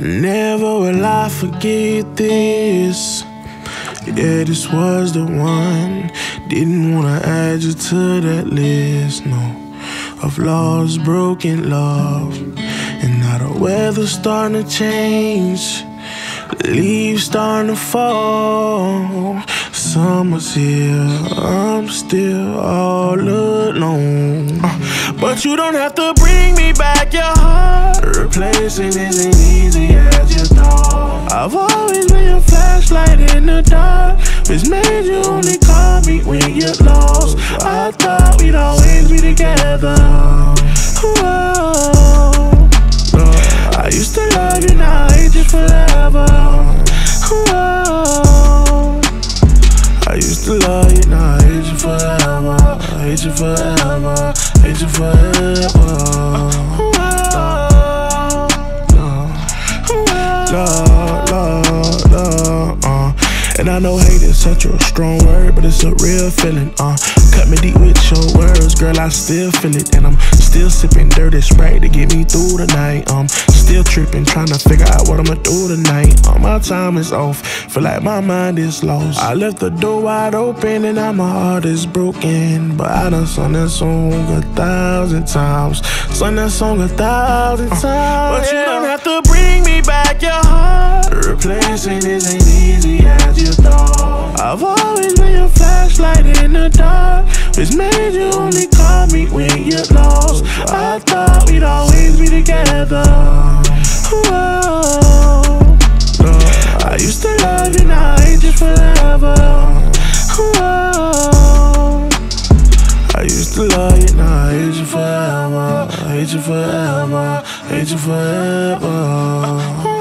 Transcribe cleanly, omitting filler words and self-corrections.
Never will I forget this. Yeah, this was the one. Didn't wanna add you to that list, no. Of lost, broken love. And now the weather's starting to change, leaves starting to fall. Summer's here, I'm still all alone. But you don't have to bring me back your heart. Replacing isn't easy as you thought. I've always been a flashlight in the dark, which made you only call me when you're lost. I thought we'd always be together. Whoa. I used to love you, now I hate you forever. Whoa. I used to love you, now I hate you forever. I hate you forever, hate you forever. And I know hate is such a strong word, but it's a real feeling, Cut me deep with your words, girl, I still feel it. And I'm still sipping dirty Sprite to get me through the night. Still tripping, trying to figure out what I'ma do tonight. My time is off, feel like my mind is lost. I left the door wide open and now my heart is broken. But I done sung that song 1,000 times. Sung that song 1,000 times. But you don't have to bring me back your heart. Replacing this ain't easy as you thought. I've always been a flashlight in the dark, which made you only call me when you're lost. I thought we'd always be together. Whoa. I used to love you, now I hate you forever. Whoa. I used to love you, now I hate you forever. I hate you forever, hate you forever.